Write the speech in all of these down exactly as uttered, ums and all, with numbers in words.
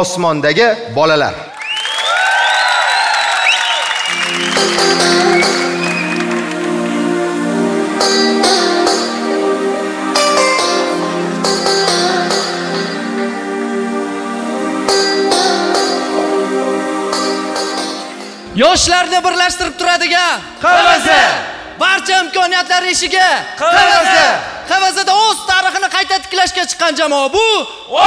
osmondagi bolalar. Yoshlarni birlashtirib turadigan Qavaza, barcha imkoniyatlar eshigiga Qavaza, Qavazada o'z tarixini qayta tiklashga chiqqan jamoa bu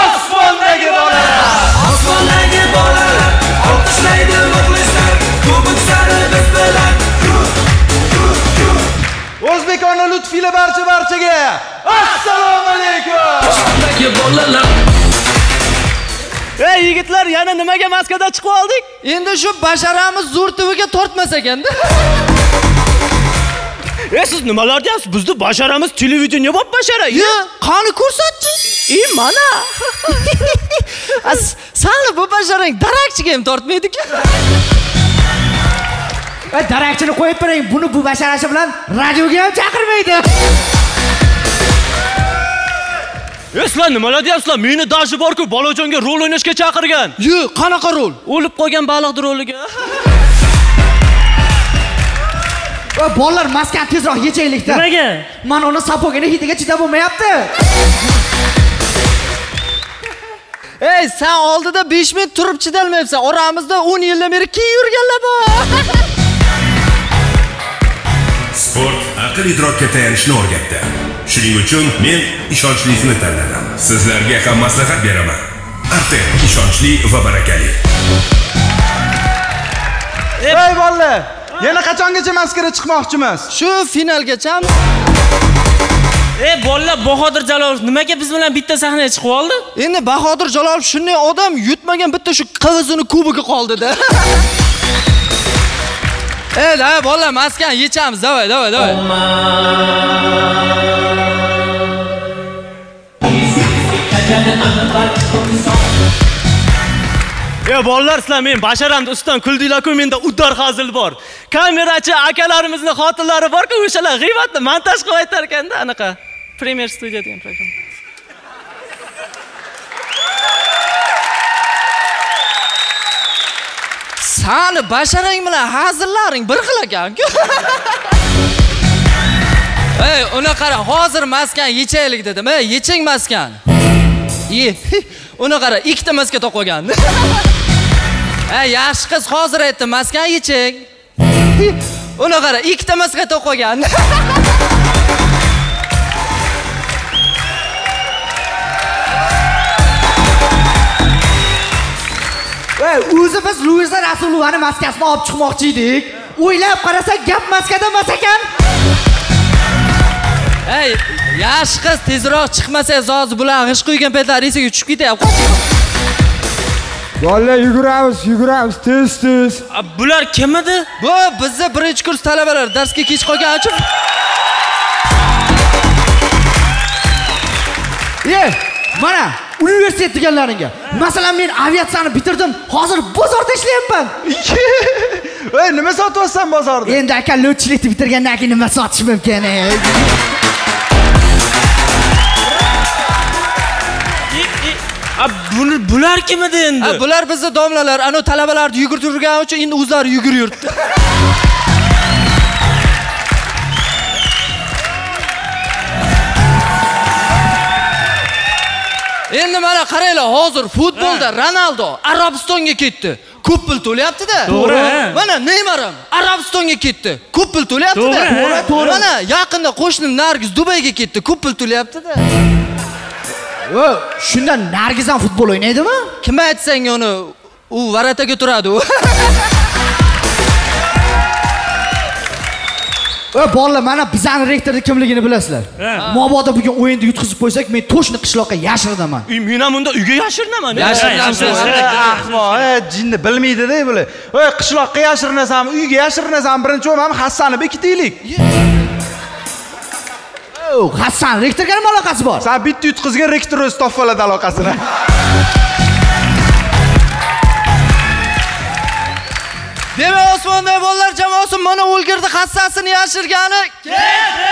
Osmondagi bolalar. Osmondagi bolalar olqishlaydi muxlislar, kubok sari biz bilan. O'zbekona lutfiga barcha barchaga assalomu alaykum. Osmondagi bolalar. Ey yigitlar, yana nimaga maskada chiqib oldik? Endi shu basharamiz zo'rtiviga tortmas ekanda. Ey siz nimalar deyapsiz? Bizni basharamiz televideniya bo'lib bashara. Yo, qani ko'rsatchi? E mana. As sani bu basharang darakchiga ham tortmaydi-ku. Ey darakchini qo'yib bering, buni bu basharashi bilan radioga ham chaqirmaydi. Eslan nimalar deyapsizlar? Meni dashi bor-ku, balojonga rol o'ynashga chaqirgan. Yo'q, qanaqa rol? O'lib qolgan baliqdir roliga. Va bolalar maskani tezroq yechaylikda. Nimaga? Men uni sapogini hidiga chidab bo'lmayapti. Ey, sen oldida besh minut turib chidalmayapsan. Oramizda o'n yildan beri kim yurganlar bor? Sport aql idrokka tayanishni o'rgatdi. Shuning uchun men ishonchlisini tanladim. Sizlarga ham maslahat beraman. Arte ishonchli va barakali. Ey bolalar, yana qachongacha maskara chiqmoqchimiz? Shu finalgachami? Ey bolalar, Bahodir Jalolov nimaga biz bilan bitta sahnaga chiqib oldi? Endi Bahodir Jalolov shunday odam, yutmagan bitta shu qavizini kubogi qoldi-da. Ey, davay bolalar, maskani yechamiz, davay, davay, davay. Ey bolalar, sizlar men basharamni ustidan kuldinglar-ku, menda uddar hazil bor. Kamerachi akalarimizni xotinlari bor-ku, o'shalar g'iybatni montaj qilib aytar ekanda, anaqa Premier Studio degan program. Sani basharang bilan hazillarning bir xil ekan-ku. Ey, uni qara, hozir maskan yechaylik dedim. Ey, yeching maskan. Ey, uni qara, ikkita maska to'q olgan. Ey, yaxshi qiz hozir aytdi, maskan yeching. Uni qara, ikkita maska to'q olgan. O'zi biz Luiza Rasuluvani maskasini olib chiqmoqchi edik. O'ylab qarasak, gap maskada emas ekan. Ey, yaxshi qiz, tezroq chiqmasangiz, hozir bular g'ish qo'ygan petlaringiz esiga tushib ketyapti. Bolalar, yuguramiz, yuguramiz, tez-tez. Bular kim edi? Bu bizning birinchi kurs talabalari, darsga kech qolgan uchun. Ey, mana universitet deganlaringga. Masalan, men aviatsiyani bitirdim, hozir bozorda ishlayapman. Ey, nima sotyapsan bozorda? Endi aka, lo'chilikni bitirgandan keyin nima sotish mumkin? Ab bular kim edi endi? Bular bizning domlalar, ana talabalarni yugurib yurgani uchun endi o'zlari yugurib yuribdi. Endi mana qaranglar, hozir futbolda Ronaldo Arabistonga ketdi. Ko'p pul to'layapti-da. To'g'ri. Mana Neymar ham Arabistonga ketdi. Ko'p pul to'layapti-da. To'g'ri, to'g'ri. Mana yaqinda qo'shnim Nargiz Dubayga ketdi. Ko'p pul to'layapti-da. Yo, shundan Nargiz ham futbol o'ynaydimi? Kim aytsang uni, u varataga turadi u. Ey bolalar, mana bizning rektorning kimligini bilasizlar. Mobodo bugun o'yinni yutqizib qo'ysak, men Toshni qishloqqa yashirdaman. Ey, men ham unda uyga yashirnaman. Yashirnasan, ahmoq. Ey, jinni bilmaydi-da bular. Ey, qishloqqa yashirnasanmi, uyga yashirnasanmi, birinchi o'ram Hassani bekitaylik. Ey, Hassan rektorga nima aloqasi bor? Sen bitta yutqizgan rektor o'z topib oladi aloqasini. Demak, Osmonda bolalar jamoasi mana o'lgirdi hassasini yashirgani ketdi.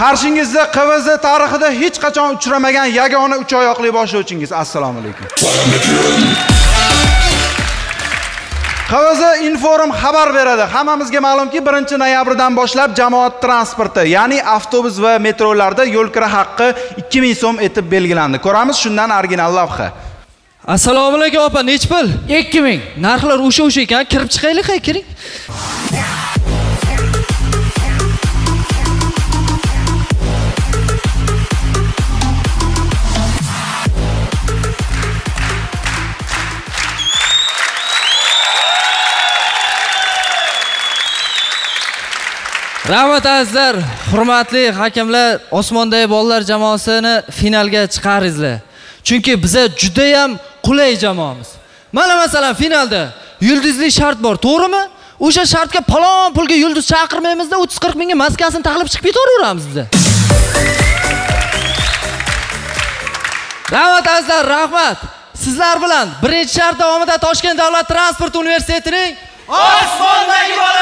Qarshingizda Q V Z tarixida hech qachon uchramagan yagona uch oyoqli boshlovchingiz. Assalomu alaykum. Q V Z Inform xabar beradi. Hammamizga ma'lumki, birinchi noyabrdan boshlab jamoat transporti, ya'ni avtobus va metrolarda yo'l kira haqqi ikki ming so'm etib belgilandi. Ko'ramiz shundan original lavha. Assalomu alaykum opa, nech pul? ikki ming. Narxlar o'sha-o'sha ekan, kirib chiqaylik, kiring. Rahmat azizlar, hurmatli hakamlar, Osmondagi bolalar jamoasini finalga chiqaringizlar. Chunki biza juda ham qulay jamoamiz. Mana masalan finalda yulduzli shart bor, to'g'rimi? O'sha shartga palon pulga yulduz chaqirmaymizda o'ttiz qirq mingga maskasini taqlib chiqib ketaveramiz bizda. Rahmat azizlar, rahmat. Sizlar bilan birinchi shart davomida Toshkent Davlat Transport Universitetining Osmondagi